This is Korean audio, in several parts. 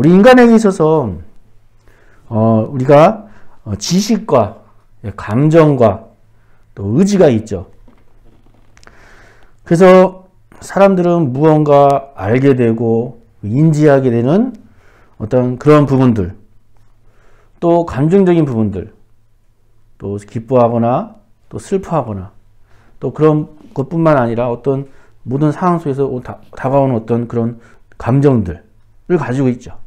우리 인간에게 있어서 우리가 지식과 감정과 또 의지가 있죠. 그래서 사람들은 무언가 알게 되고 인지하게 되는 어떤 그런 부분들, 또 감정적인 부분들, 또 기뻐하거나 또 슬퍼하거나 또 그런 것뿐만 아니라 어떤 모든 상황 속에서 다가오는 어떤 그런 감정들을 가지고 있죠.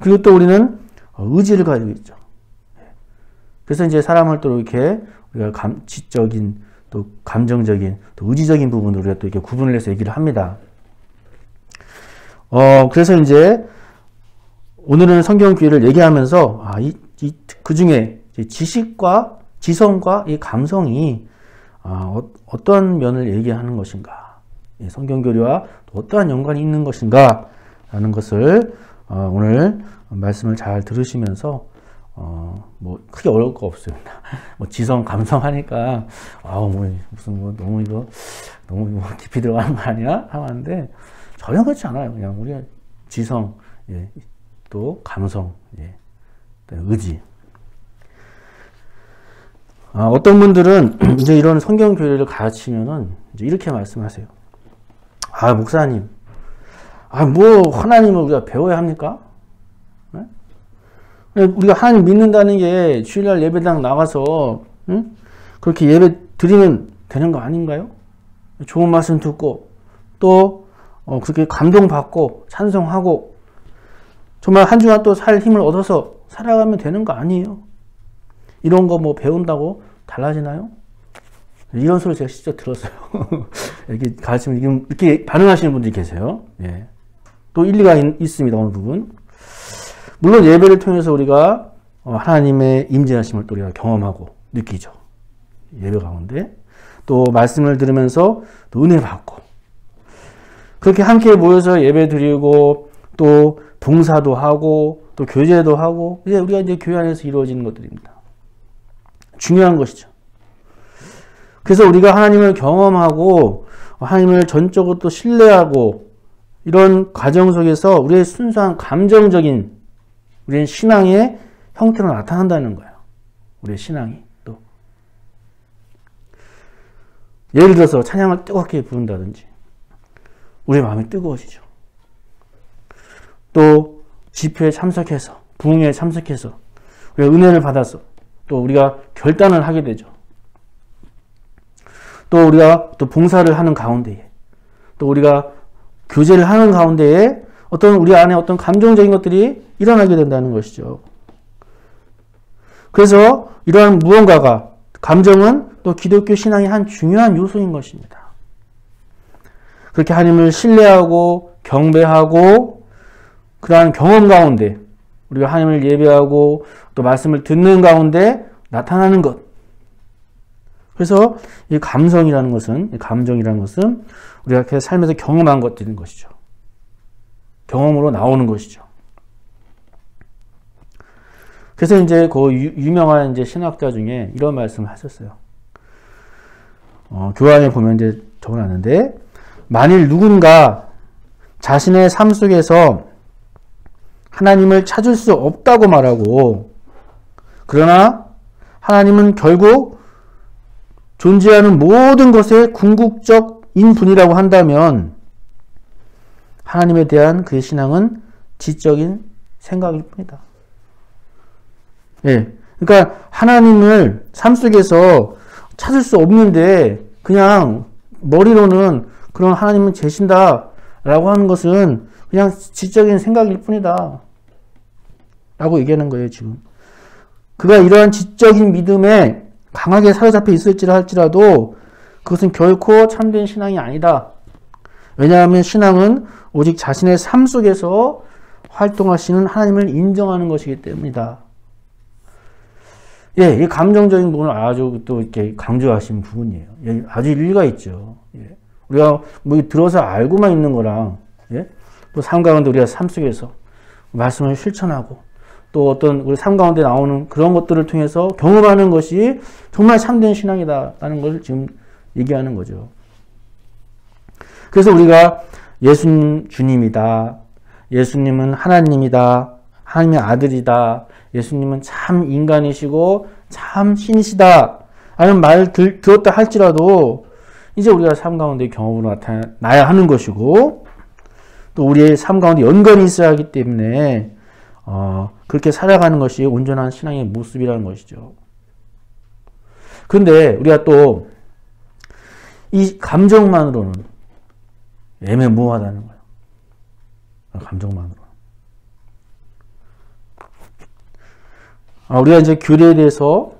그리고 또 우리는 의지를 가지고 있죠. 그래서 이제 사람을 또 이렇게 우리가 지적인, 또 감정적인, 또 의지적인 부분으로 우리가 또 이렇게 구분을 해서 얘기를 합니다. 그래서 이제 오늘은 성경 교회를 얘기하면서 그 중에 지식과 지성과 이 감성이 어떤 면을 얘기하는 것인가, 성경 교리와 또 어떠한 연관이 있는 것인가 라는 것을 오늘 말씀을 잘 들으시면서 뭐 크게 어려울 거 없습니다. 뭐 지성 감성 하니까 너무 이거 너무 뭐 깊이 들어가는 거 아니야? 하는데 전혀 그렇지 않아요. 그냥 우리가 지성, 또 감성, 또 의지. 어떤 분들은 이제 이런 성경 교리를 가르치면은 이제 이렇게 말씀하세요. 목사님, 뭐 하나님을 우리가 배워야 합니까? 우리가 하나님 믿는다는 게 주일날 예배당 나가서 그렇게 예배 드리면 되는 거 아닌가요? 좋은 말씀 듣고 또 그렇게 감동받고 찬송하고 정말 한 주간 또 살 힘을 얻어서 살아가면 되는 거 아니에요? 이런 거 뭐 배운다고 달라지나요? 이런 소리 제가 진짜 들었어요. 이렇게 가르치면 이렇게 반응하시는 분들이 계세요. 또 일리가 있습니다. 어느 부분. 물론 예배를 통해서 우리가 하나님의 임재하심을 또 우리가 경험하고 느끼죠. 예배 가운데. 또 말씀을 들으면서 또 은혜 받고. 그렇게 함께 모여서 예배 드리고 또 봉사도 하고 또 교제도 하고 이제 우리가 이제 교회 안에서 이루어지는 것들입니다. 중요한 것이죠. 그래서 우리가 하나님을 경험하고 하나님을 전적으로 또 신뢰하고 이런 과정 속에서 우리의 순수한 감정적인 우리는 신앙의 형태로 나타난다는 거예요. 우리의 신앙이 또 예를 들어서 찬양을 뜨겁게 부른다든지 우리의 마음이 뜨거워지죠. 또 집회에 참석해서 부흥회에 참석해서 우리가 은혜를 받아서 또 우리가 결단을 하게 되죠. 또 우리가 또 봉사를 하는 가운데에 또 우리가 교제를 하는 가운데에 어떤 우리 안에 어떤 감정적인 것들이 일어나게 된다는 것이죠. 그래서 이러한 무언가가 감정은 또 기독교 신앙의 한 중요한 요소인 것입니다. 그렇게 하나님을 신뢰하고 경배하고 그러한 경험 가운데 우리가 하나님을 예배하고 또 말씀을 듣는 가운데 나타나는 것. 그래서 이 감성이라는 것은, 이 감정이라는 것은 우리가 이렇게 삶에서 경험한 것들인 것이죠. 경험으로 나오는 것이죠. 그래서 이제 그 유명한 이제 신학자 중에 이런 말씀을 하셨어요. 교환에 보면 이제 적어놨는데, 만일 누군가 자신의 삶 속에서 하나님을 찾을 수 없다고 말하고, 그러나 하나님은 결국 존재하는 모든 것의 궁극적인 분이라고 한다면, 하나님에 대한 그의 신앙은 지적인 생각일 뿐이다. 그러니까 하나님을 삶 속에서 찾을 수 없는데 그냥 머리로는 그런 하나님은 계신다라고 하는 것은 그냥 지적인 생각일 뿐이다. 라고 얘기하는 거예요, 지금. 그가 이러한 지적인 믿음에 강하게 사로잡혀 있을지라 할지라도 그것은 결코 참된 신앙이 아니다. 왜냐하면 신앙은 오직 자신의 삶 속에서 활동하시는 하나님을 인정하는 것이기 때문이다. 이 감정적인 부분을 아주 또 이렇게 강조하신 부분이에요. 아주 일리가 있죠. 우리가 뭐 들어서 알고만 있는 거랑, 또 삶 가운데 우리가 삶 속에서 말씀을 실천하고, 또 어떤 우리 삶 가운데 나오는 그런 것들을 통해서 경험하는 것이 정말 참된 신앙이다라는 것을 지금 얘기하는 거죠. 그래서 우리가 예수님 주님이다, 예수님은 하나님이다. 하나님의 아들이다. 예수님은 참 인간이시고 참 신이시다. 라는 말을 들었다 할지라도 이제 우리가 삶 가운데 경험으로 나타나야 하는 것이고 또 우리의 삶 가운데 연관이 있어야 하기 때문에 그렇게 살아가는 것이 온전한 신앙의 모습이라는 것이죠. 그런데 우리가 또 이 감정만으로는 애매모호하다는 거예요. 감정만으로. 우리가 이제 교리에 대해서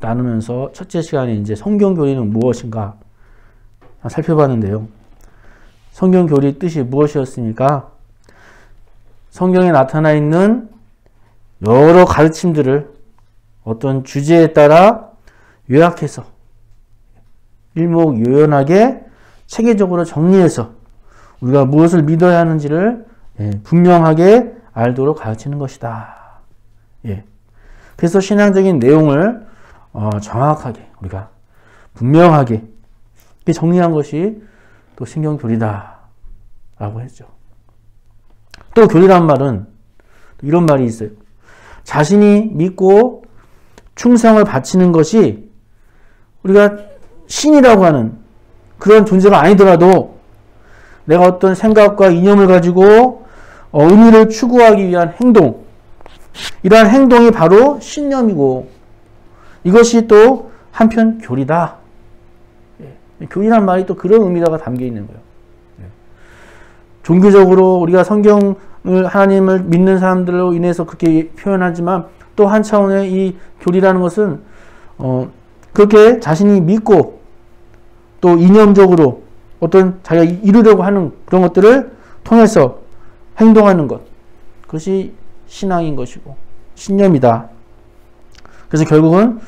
나누면서 첫째 시간에 이제 성경 교리는 무엇인가 살펴봤는데요. 성경 교리의 뜻이 무엇이었습니까? 성경에 나타나 있는 여러 가르침들을 어떤 주제에 따라 요약해서 일목요연하게 체계적으로 정리해서 우리가 무엇을 믿어야 하는지를 분명하게 알도록 가르치는 것이다. 그래서 신앙적인 내용을 정확하게 우리가 분명하게 정리한 것이 또 신경교리다라고 했죠. 또 교리란 말은 이런 말이 있어요. 자신이 믿고 충성을 바치는 것이 우리가 신이라고 하는 그런 존재가 아니더라도 내가 어떤 생각과 이념을 가지고 의미를 추구하기 위한 행동, 이러한 행동이 바로 신념이고 이것이 또 한편 교리다. 교리란 말이 또 그런 의미가 담겨 있는 거예요. 종교적으로 우리가 성경을 하나님을 믿는 사람들로 인해서 그렇게 표현하지만 또 한 차원의 이 교리라는 것은 그렇게 자신이 믿고 또 이념적으로 어떤 자기가 이루려고 하는 그런 것들을 통해서 행동하는 것, 그것이 신앙인 것이고 신념이다. 그래서 결국은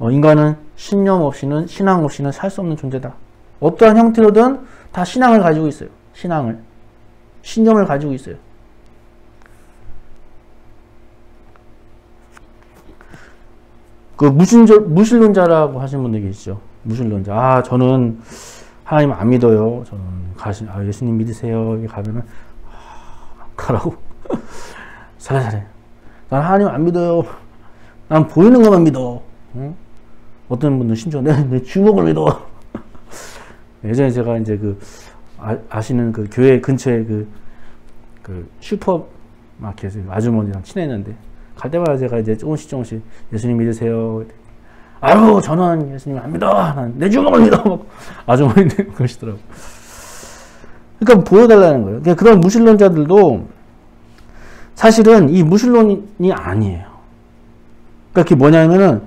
인간은 신념 없이는 신앙 없이는 살 수 없는 존재다. 어떠한 형태로든 다 신앙을 가지고 있어요. 신념을 가지고 있어요. 그 무신론자라고 하시는 분들 계시죠. 무신론자. 저는 하나님 안 믿어요. 저는 예수님 믿으세요. 여기 가면은 가라고. 살살해. 난 하나님 안 믿어요. 난 보이는 것만 믿어. 응? 어떤 분들 심지어 내 주먹을 믿어. 예전에 제가 이제 아시는 그 교회 근처에 그 슈퍼마켓 아주머니랑 친했는데 갈 때마다 제가 이제 조금씩 예수님 믿으세요. 아유, 저는 예수님 안 믿어. 난 내 주먹을 믿어. 아주머니 그러시더라고. 그러니까 보여달라는 거예요. 그러니까 그런 무신론자들도 사실은 이 무신론이 아니에요. 그러니까 그게 뭐냐면은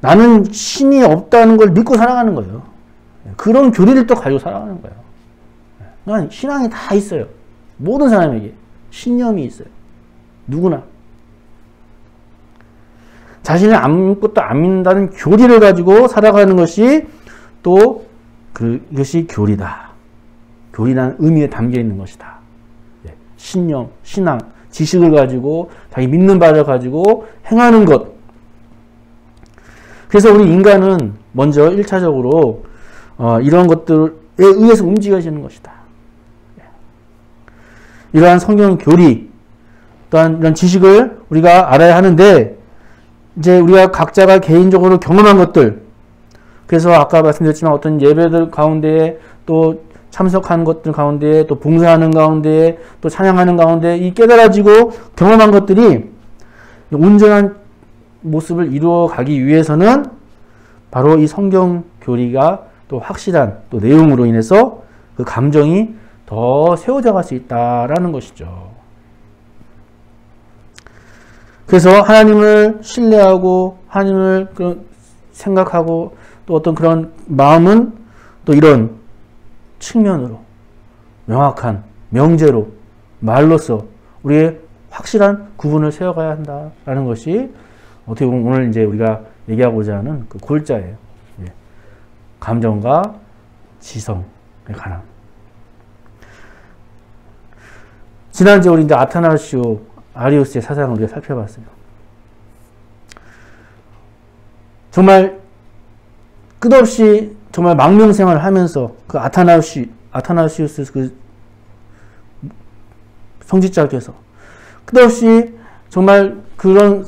나는 신이 없다는 걸 믿고 살아가는 거예요. 그런 교리를 또 가지고 살아가는 거예요. 난 신앙이 다 있어요. 모든 사람에게 신념이 있어요. 누구나. 자신을 아무것도 안 믿는다는 교리를 가지고 살아가는 것이 또 그것이 교리다. 교리라는 의미에 담겨 있는 것이다. 신념, 신앙, 지식을 가지고 자기 믿는 바를 가지고 행하는 것. 그래서 우리 인간은 먼저 1차적으로 이런 것들에 의해서 움직여지는 것이다. 이러한 성경 교리, 또한 이런 지식을 우리가 알아야 하는데 이제 우리가 각자가 개인적으로 경험한 것들, 그래서 아까 말씀드렸지만 어떤 예배들 가운데에 또 참석한 것들 가운데에 또 봉사하는 가운데에 또 찬양하는 가운데에 이 깨달아지고 경험한 것들이 온전한 모습을 이루어가기 위해서는 바로 이 성경 교리가 또 확실한 또 내용으로 인해서 그 감정이 더 세워져 갈 수 있다라는 것이죠. 그래서 하나님을 신뢰하고 하나님을 생각하고 또 어떤 그런 마음은 또 이런 측면으로 명확한 명제로 말로써 우리의 확실한 구분을 세워가야 한다라는 것이 어떻게 보면 오늘 이제 우리가 얘기하고자 하는 그 골자예요. 감정과 지성에 관한. 지난주에 우리 이제 아타나시오 아리우스의 사상을 우리가 살펴봤어요. 정말 끝없이 정말 망명생활을 하면서 그 아타나시우스 그 성직자께서 끝없이 정말 그런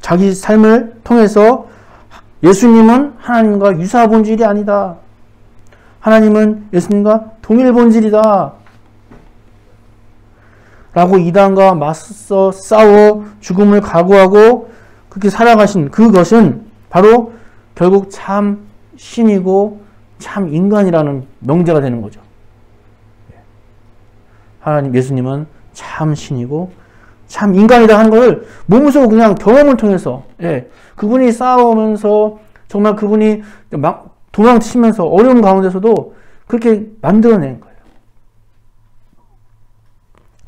자기 삶을 통해서 예수님은 하나님과 유사 본질이 아니다. 하나님은 예수님과 동일 본질이다. 라고 이단과 맞서 싸워 죽음을 각오하고 그렇게 살아가신 그것은 바로 결국 참 신이고 참 인간이라는 명제가 되는 거죠. 하나님 예수님은 참 신이고 참 인간이다 하는 것을 몸소 그냥 경험을 통해서 그분이 싸우면서 정말 그분이 막 도망치면서 어려운 가운데서도 그렇게 만들어낸 거예요.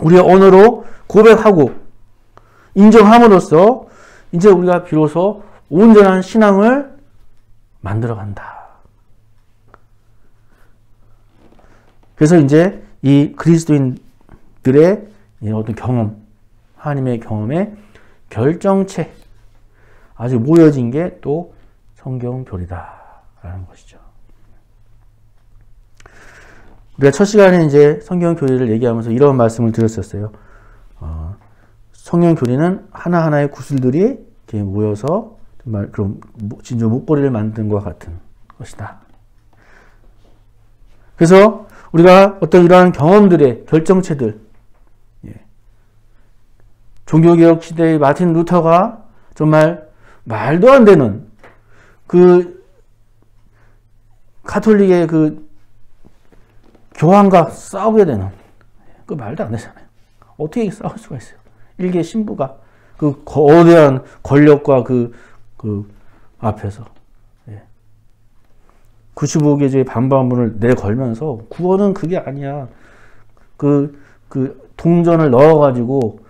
우리의 언어로 고백하고 인정함으로써 이제 우리가 비로소 온전한 신앙을 만들어간다. 그래서 이제 이 그리스도인들의 어떤 경험, 하나님의 경험의 결정체, 아주 모여진 게 또 성경교리다라는 것이죠. 우리가 첫 시간에 이제 성경교리를 얘기하면서 이런 말씀을 드렸었어요. 성경교리는 하나하나의 구슬들이 이렇게 모여서 정말 그런 진주 목걸이를 만든 것과 같은 것이다. 그래서 우리가 어떤 이러한 경험들의 결정체들, 종교개혁 시대의 마틴 루터가 정말 말도 안 되는 그 가톨릭의 그 교황과 싸우게 되는 그 말도 안 되잖아요. 어떻게 싸울 수가 있어요? 일개 신부가 그 거대한 권력과 그 앞에서 95개조의 반반문을 내걸면서 구원은 그게 아니야. 그 동전을 넣어가지고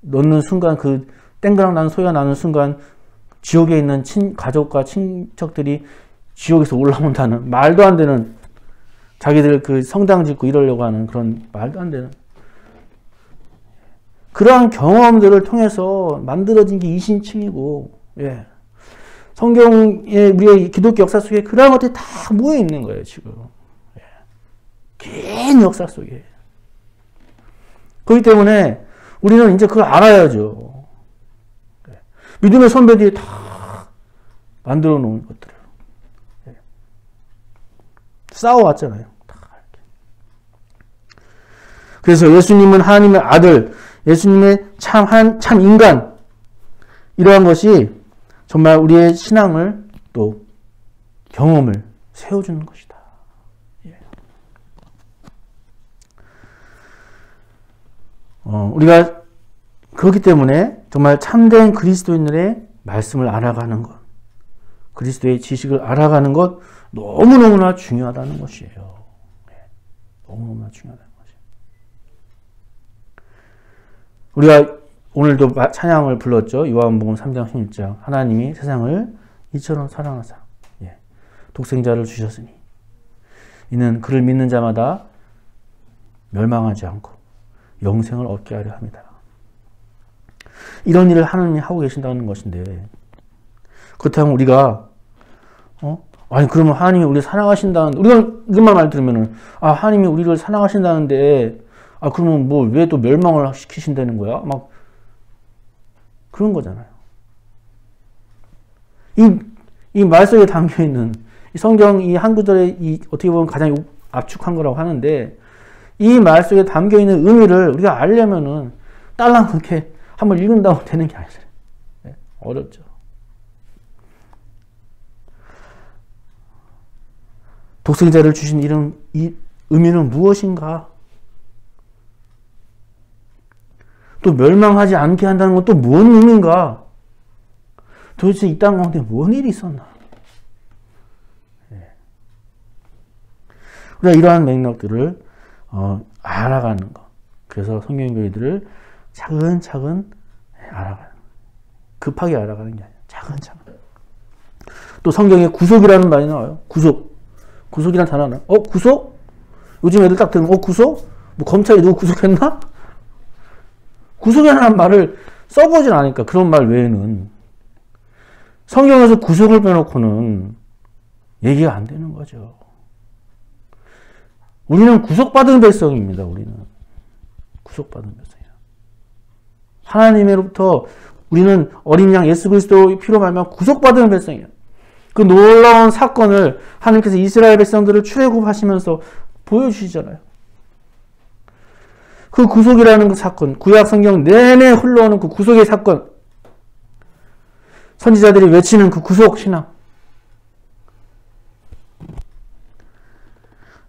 넣는 순간 그 땡그랑 나는 소리가 나는 순간 지옥에 있는 가족과 친척들이 지옥에서 올라온다는 말도 안 되는 자기들 그 성당 짓고 이러려고 하는 그런 말도 안 되는 그러한 경험들을 통해서 만들어진 게 이신칭이고 성경에 우리의 기독교 역사 속에 그러한 것들이 다 모여 있는 거예요. 지금 긴 역사 속에. 그렇기 때문에 우리는 이제 그걸 알아야죠. 믿음의 선배들이 다 만들어 놓은 것들을 싸워왔잖아요. 다 이렇게. 그래서 예수님은 하나님의 아들, 예수님의 참 인간, 이러한 것이 정말 우리의 신앙을 또 경험을 세워주는 것이다. 우리가 그렇기 때문에 정말 참된 그리스도인들의 말씀을 알아가는 것, 그리스도의 지식을 알아가는 것 너무너무나 중요하다는 것이에요. 너무너무나 중요하다는 것이에요. 우리가 오늘도 찬양을 불렀죠. 요한복음 3장 16절. 하나님이 세상을 이처럼 사랑하사 독생자를 주셨으니 이는 그를 믿는 자마다 멸망하지 않고 영생을 얻게 하려 합니다. 이런 일을 하나님이 하고 계신다는 것인데, 그렇다면 우리가 아니 그러면 하나님이 우리를 사랑하신다는, 우리가 이것만 말 들으면은 아 하나님이 우리를 사랑하신다는데 아 그러면 뭐 왜 또 멸망을 시키신다는 거야? 막 그런 거잖아요. 이 말 속에 담겨 있는 성경 이 한 구절의 어떻게 보면 가장 압축한 거라고 하는데, 이 말 속에 담겨 있는 의미를 우리가 알려면은 딸랑 그렇게 한번 읽는다고 되는 게 아니잖아요. 어렵죠. 독생자를 주신 이런 이 의미는 무엇인가? 또 멸망하지 않게 한다는 건 또 뭔 의미인가? 도대체 이 땅 가운데 뭔 일이 있었나? 우리가 이러한 맥락들을 알아가는 것. 그래서 성경교리들을 차근차근 알아가는 것. 급하게 알아가는 게 아니라 차근차근. 또 성경에 구속이라는 말이 나와요. 구속. 구속이라는 단어 하나. 구속? 요즘 애들 딱 들으면 구속? 뭐 검찰이 누구 구속했나? 구속이라는 말을 써보진 않으니까. 그런 말 외에는 성경에서 구속을 빼놓고는 얘기가 안 되는 거죠. 우리는 구속받은 백성입니다. 우리는 구속받으면서요. 하나님으로부터 우리는 어린 양 예수 그리스도의 피로 말미암아 구속받은 백성이에요. 그 놀라운 사건을 하나님께서 이스라엘 백성들을 출애굽하시면서 보여주시잖아요. 그 구속이라는 그 사건, 구약 성경 내내 흘러오는 그 구속의 사건, 선지자들이 외치는 그 구속 신앙,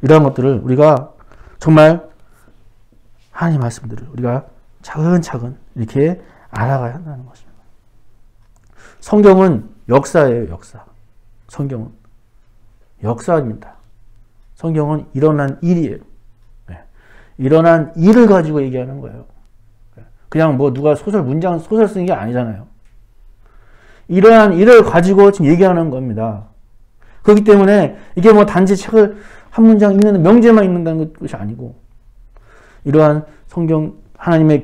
이러한 것들을 우리가 정말 하나님 말씀들을 우리가 차근차근 이렇게 알아가야 한다는 것입니다. 성경은 역사예요, 역사. 성경은 역사입니다. 성경은 일어난 일이에요. 일어난 일을 가지고 얘기하는 거예요. 그냥 뭐 누가 소설 문장 소설 쓰는 게 아니잖아요. 일어난 일을 가지고 지금 얘기하는 겁니다. 그렇기 때문에 이게 뭐 단지 책을 한 문장 읽는 명제만 읽는다는 것이 아니고, 이러한 성경 하나님의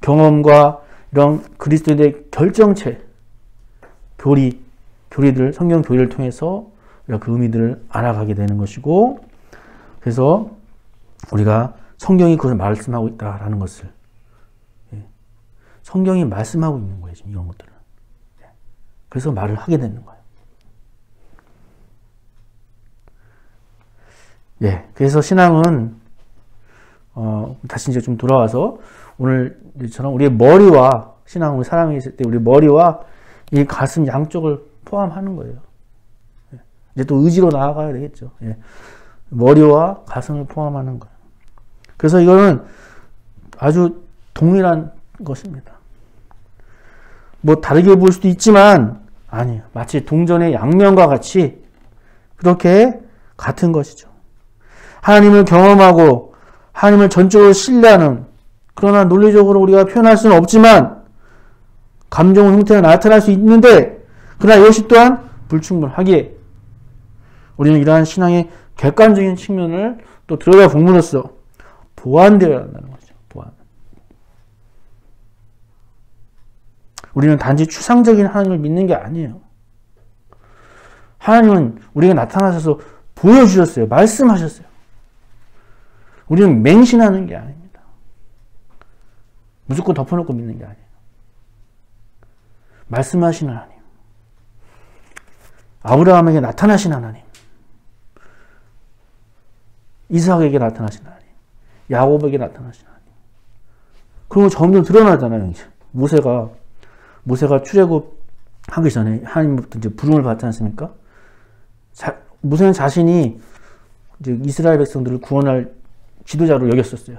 경험과 이런 그리스도의 결정체, 교리들, 성경 교리를 통해서 우리가 그 의미들을 알아가게 되는 것이고, 그래서 우리가 성경이 그걸 말씀하고 있다라는 것을, 성경이 말씀하고 있는 거예요, 지금 이런 것들을. 그래서 말을 하게 되는 거예요. 예, 그래서 신앙은 다시 이제 좀 돌아와서 오늘처럼 우리의 머리와 신앙을 사랑했을 때 우리 머리와 이 가슴 양쪽을 포함하는 거예요. 예, 이제 또 의지로 나아가야 되겠죠. 예, 머리와 가슴을 포함하는 거예요. 그래서 이거는 아주 동일한 것입니다. 뭐 다르게 볼 수도 있지만 아니에요. 마치 동전의 양면과 같이 그렇게 같은 것이죠. 하나님을 경험하고 하나님을 전적으로 신뢰하는, 그러나 논리적으로 우리가 표현할 수는 없지만 감정 형태가 나타날 수 있는데, 그러나 이것이 또한 불충분하기에 우리는 이러한 신앙의 객관적인 측면을 또 들여다보므로써 보완되어야 한다는 거죠. 보완. 우리는 단지 추상적인 하나님을 믿는 게 아니에요. 하나님은 우리에게 나타나셔서 보여주셨어요. 말씀하셨어요. 우리는 맹신하는 게 아닙니다. 무조건 덮어놓고 믿는 게 아니에요. 말씀하신 하나님, 아브라함에게 나타나신 하나님, 이삭에게 나타나신 하나님, 야곱에게 나타나신 하나님. 그런 거 점점 드러나잖아요. 이제 모세가 출애굽 하기 전에 하나님부터 이제 부름을 받지 않습니까? 모세는 자신이 이제 이스라엘 백성들을 구원할 지도자로 여겼었어요.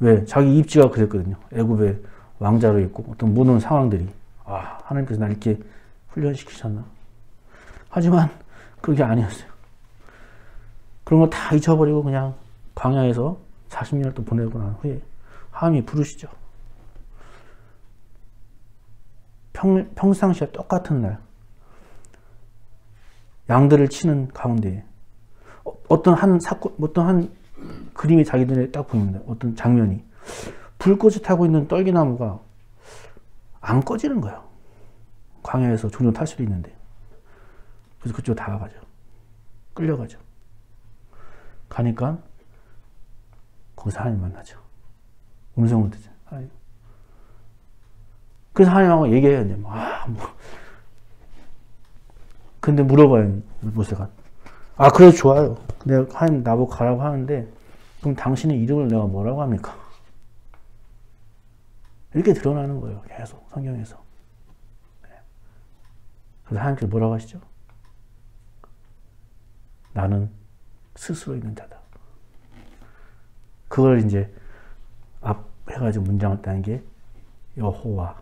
왜? 자기 입지가 그랬거든요. 애굽의 왕자로 있고 어떤 모든 상황들이, 아, 하나님께서 날 이렇게 훈련시키셨나? 하지만 그게 아니었어요. 그런 거 다 잊혀버리고 그냥 광야에서 40년을 또 보내고 난 후에 하나님이 부르시죠. 평상시와 똑같은 날 양들을 치는 가운데 어떤 한 그림이 자기들에 딱 보입니다. 어떤 장면이. 불꽃이 타고 있는 떨기나무가 안 꺼지는 거예요. 광야에서 종종 탈 수도 있는데. 그래서 그쪽으로 다가가죠. 끌려가죠. 가니까 거기서 하나님 만나죠. 음성을 듣죠. 하나님. 그래서 하나님하고 얘기해요. 이제 근데 물어봐요. 모세가. 아, 그래도 좋아요. 근데 하나님 나보고 가라고 하는데, 그럼 당신의 이름을 내가 뭐라고 합니까? 이렇게 드러나는 거예요. 계속 성경에서. 그래서 하나님께서 뭐라고 하시죠? 나는 스스로 있는 자다. 그걸 이제 앞 해가지고 문장을 따는 게 여호와,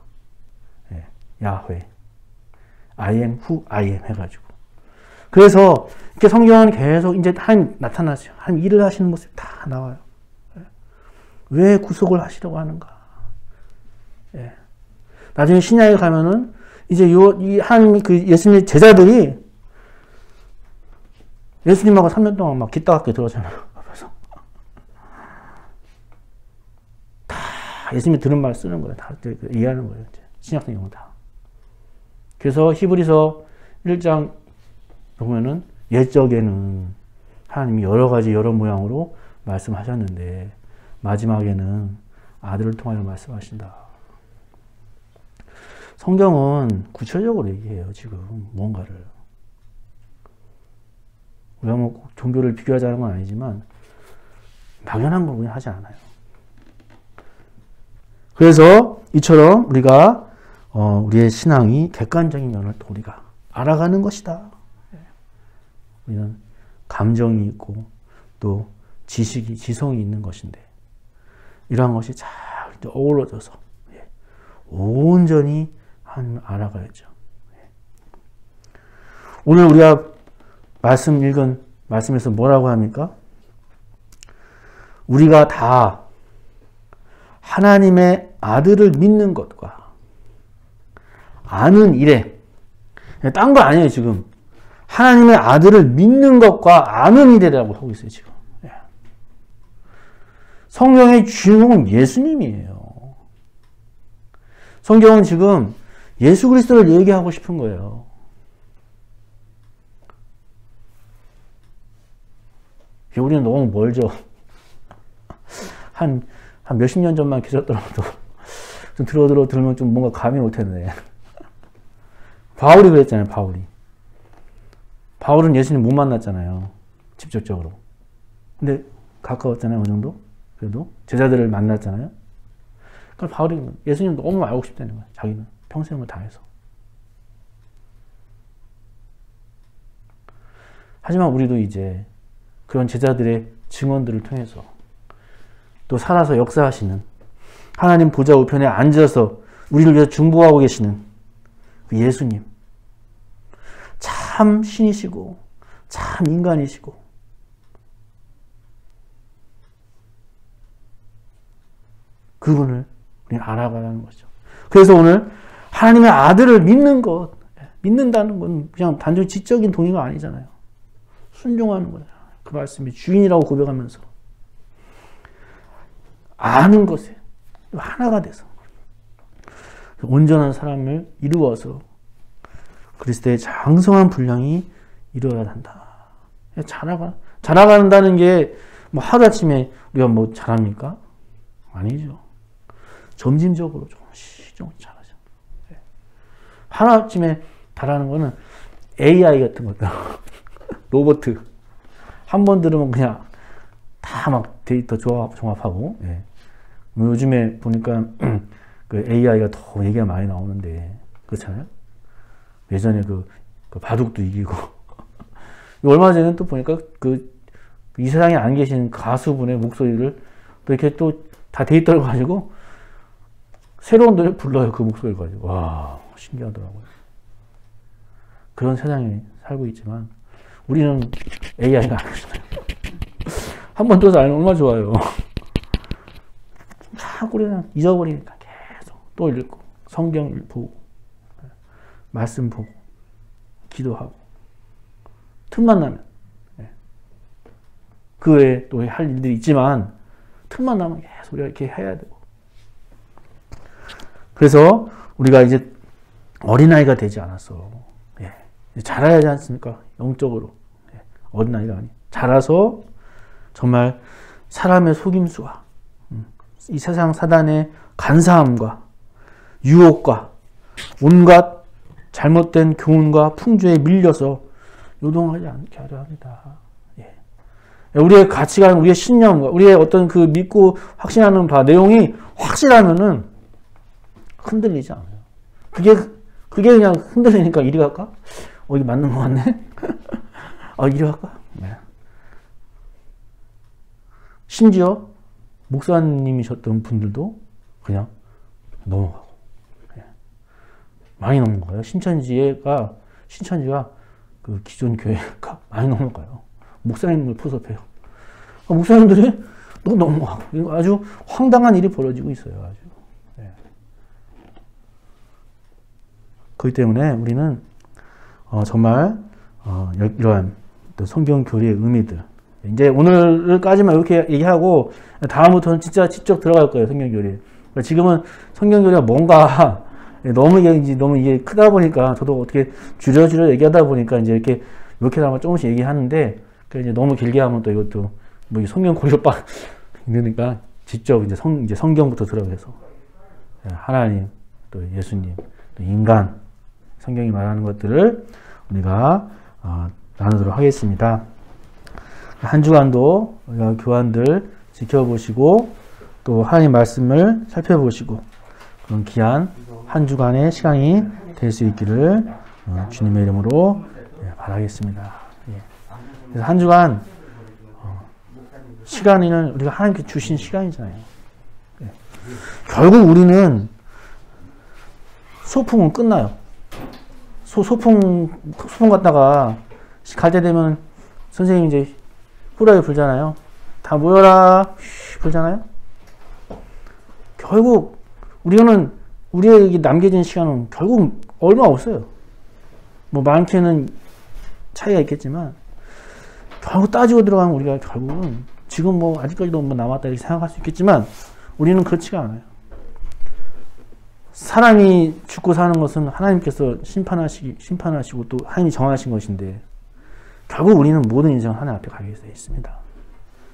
야훼, I am who I am 해가지고. 그래서 이렇게 성경은 계속 이제 하나님 나타나세요. 하나님 일을 하시는 모습이 다 나와요. 왜 구속을 하시려고 하는가? 예. 나중에 신약에 가면은 이제 이 하나님이 그 예수님의 제자들이 예수님하고 3년 동안 막 기따갑게 들었잖아요. 그래서 다 예수님이 들은 말 쓰는 거예요. 다 이해하는 거예요. 이제 신약성경은 다. 그래서 히브리서 1장 보면은 옛적에는 하나님이 여러 가지 여러 모양으로 말씀하셨는데 마지막에는 아들을 통하여 말씀하신다. 성경은 구체적으로 얘기해요. 지금 뭔가를. 우리가 뭐 꼭 종교를 비교하자는 건 아니지만 당연한 걸 그냥 하지 않아요. 그래서 이처럼 우리가 우리의 신앙이 객관적인 면을 또 우리가 알아가는 것이다. 우리는 감정이 있고 또 지식이, 지성이 있는 것인데 이러한 것이 잘 어우러져서 온전히 알아가야죠. 오늘 우리가 말씀 읽은 말씀에서 뭐라고 합니까? 우리가 다 하나님의 아들을 믿는 것과 아는 일에, 딴 거 아니에요 지금. 하나님의 아들을 믿는 것과 아는 일이라고 하고 있어요 지금. 성경의 주인공은 예수님이에요. 성경은 지금 예수 그리스도를 얘기하고 싶은 거예요. 우리는 너무 멀죠. 한 몇십 년 전만 계셨더라도 좀 들으면 좀 뭔가 감이 올 텐데. 바울이 그랬잖아요. 바울은 예수님 못 만났잖아요. 직접적으로. 근데 가까웠잖아요. 어느 정도? 그래도 제자들을 만났잖아요. 그러니까 바울이 예수님 너무 알고 싶다는 거예요. 자기는 평생을 당해서. 하지만 우리도 이제 그런 제자들의 증언들을 통해서 또 살아서 역사하시는 하나님 보좌 우편에 앉아서 우리를 위해서 중보하고 계시는 그 예수님, 참 신이시고 참 인간이시고 그분을 우리는 알아가라는 거죠. 그래서 오늘 하나님의 아들을 믿는 것, 믿는다는 건 그냥 단순히 지적인 동의가 아니잖아요. 순종하는 거잖아요. 그 말씀이 주인이라고 고백하면서 아는 것에 하나가 돼서 온전한 사람을 이루어서 그리스도의 장성한 분량이 이루어야 한다. 자라간다는 게 뭐 하루아침에 우리가 뭐 잘합니까? 아니죠. 점진적으로 조금씩 잘하죠. 하루아침에 잘하는 거는 AI 같은 것들, 로봇. 한 번 들으면 그냥 다 막 데이터 종합하고, 예. 요즘에 보니까 그 AI가 더 얘기가 많이 나오는데, 그렇잖아요? 예전에 그 바둑도 이기고. 얼마 전에 또 보니까 이 세상에 안 계신 가수분의 목소리를 또 이렇게 또 다 데이터를 가지고 새로운 노래 불러요. 그 목소리를 가지고. 와, 신기하더라고요. 그런 세상에 살고 있지만, 우리는 AI가 아니잖아요. 한 번 떠서 알면 얼마나 좋아요. 막 우리는 잊어버리니까 계속 또 읽고, 성경 보고, 말씀 보고, 기도하고, 틈만 나면. 그 외에 또 할 일들이 있지만, 틈만 나면 계속 우리가 이렇게 해야 되고. 그래서 우리가 이제 어린아이가 되지 않았어. 자라야 하지 않습니까? 영적으로. 어린아이가 아니. 자라서 정말 사람의 속임수와 이 세상 사단의 간사함과 유혹과 온갖 잘못된 교훈과 풍조에 밀려서 요동하지 않게 하려 합니다. 예. 우리의 가치관, 우리의 신념과 우리의 어떤 그 믿고 확신하는 바 내용이 확실하면은 흔들리지 않아요. 그게 그냥 흔들리니까 이리 갈까? 이게 맞는 것 같네? 이리 갈까? 네. 심지어 목사님이셨던 분들도 그냥 넘어가고. 네. 많이 넘어가요. 신천지가 그 기존 교회가 많이 넘어가요. 목사님을 포섭해요. 목사님들이 또 넘어가고. 아주 황당한 일이 벌어지고 있어요. 아주. 네. 그렇기 때문에 우리는 정말 이러한 성경 교리의 의미들, 이제 오늘까지만 이렇게 얘기하고 다음부터는 진짜 직접 들어갈 거예요. 성경 교리. 지금은 성경 교리가 뭔가 너무 이게 크다 보니까 저도 어떻게 줄여 얘기하다 보니까 이제 이렇게나마 조금씩 얘기하는데, 이제 너무 길게 하면 또 이것도 뭐 성경 고리로 빡 있으니까 직접 이제 성경부터 들어가서 하나님, 또 예수님, 또 인간, 성경이 말하는 것들을 우리가 나누도록 하겠습니다. 한 주간도 우리가 교환들 지켜보시고 또 하나님 말씀을 살펴보시고 그런 귀한 한 주간의 시간이 될 수 있기를 주님의 이름으로 바라겠습니다. 그래서 한 주간 시간에는 우리가 하나님께 주신 시간이잖아요. 결국 우리는 소풍은 끝나요. 소풍 갔다가 갈 때 되면 선생님이 이제 호라이 불잖아요. 다 모여라 불잖아요. 결국 우리에게 남겨진 시간은 결국 얼마 없어요. 뭐 많게는 차이가 있겠지만 결국 따지고 들어가면 우리가 결국은 지금 뭐 아직까지도 뭐 남았다 이렇게 생각할 수 있겠지만 우리는 그렇지가 않아요. 사람이 죽고 사는 것은 하나님께서 심판하시고 또 하나님이 정하신 것인데 결국 우리는 모든 인생을 하나님 앞에 가게 되어 있습니다.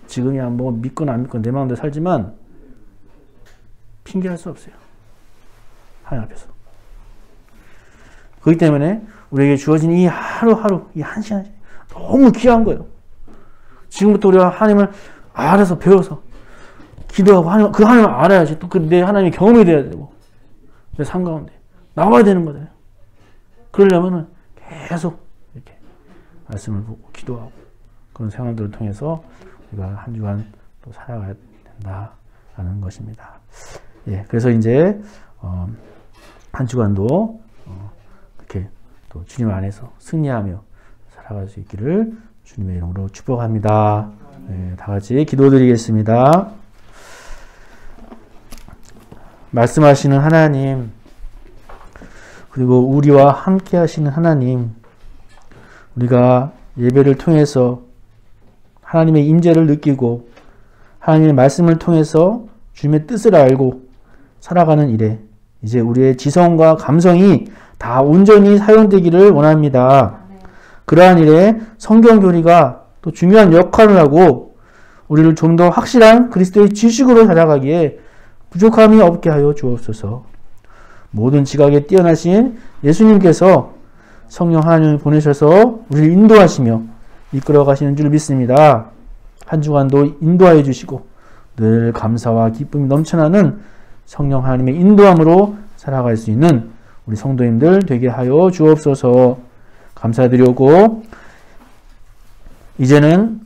지금이야 뭐 믿건 안 믿건 내 마음대로 살지만 핑계할 수 없어요. 하나님 앞에서. 그렇기 때문에 우리에게 주어진 이 하루하루, 이 한 시간 너무 귀한 거예요. 지금부터 우리가 하나님을 알아서 배워서 기도하고 그 하나님을 알아야지 또 그 내 하나님의 경험이 돼야 되고 내 삶 가운데 나와야 되는 거잖아요. 그러려면은 계속 이렇게 말씀을 보고 기도하고 그런 생활들을 통해서 우리가 한 주간 또 살아가야 된다라는 것입니다. 예, 그래서 이제 한 주간도 이렇게 또 주님 안에서 승리하며 살아갈 수 있기를 주님의 이름으로 축복합니다. 예, 다 같이 기도드리겠습니다. 말씀하시는 하나님, 그리고 우리와 함께 하시는 하나님, 우리가 예배를 통해서 하나님의 임재를 느끼고 하나님의 말씀을 통해서 주님의 뜻을 알고 살아가는 일에 이제 우리의 지성과 감성이 다 온전히 사용되기를 원합니다. 그러한 일에 성경 교리가 또 중요한 역할을 하고 우리를 좀 더 확실한 그리스도의 지식으로 살아가기에 부족함이 없게 하여 주옵소서. 모든 지각에 뛰어나신 예수님께서 성령 하나님을 보내셔서 우리를 인도하시며 이끌어가시는 줄 믿습니다. 한 주간도 인도하여 주시고 늘 감사와 기쁨이 넘쳐나는 성령 하나님의 인도함으로 살아갈 수 있는 우리 성도님들 되게 하여 주옵소서. 감사드리고 이제는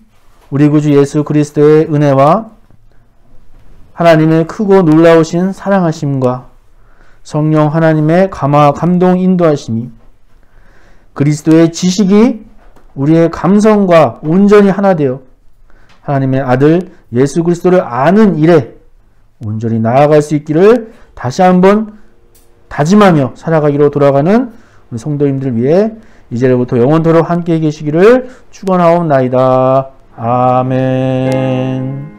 우리 구주 예수 그리스도의 은혜와 하나님의 크고 놀라우신 사랑하심과 성령 하나님의 감화 감동 인도하심이 그리스도의 지식이 우리의 감성과 온전히 하나 되어 하나님의 아들 예수 그리스도를 아는 일에 온전히 나아갈 수 있기를 다시 한번 다짐하며 살아가기로 돌아가는 우리 성도님들 위해 이제로부터 영원토록 함께 계시기를 축원하옵나이다. 아멘.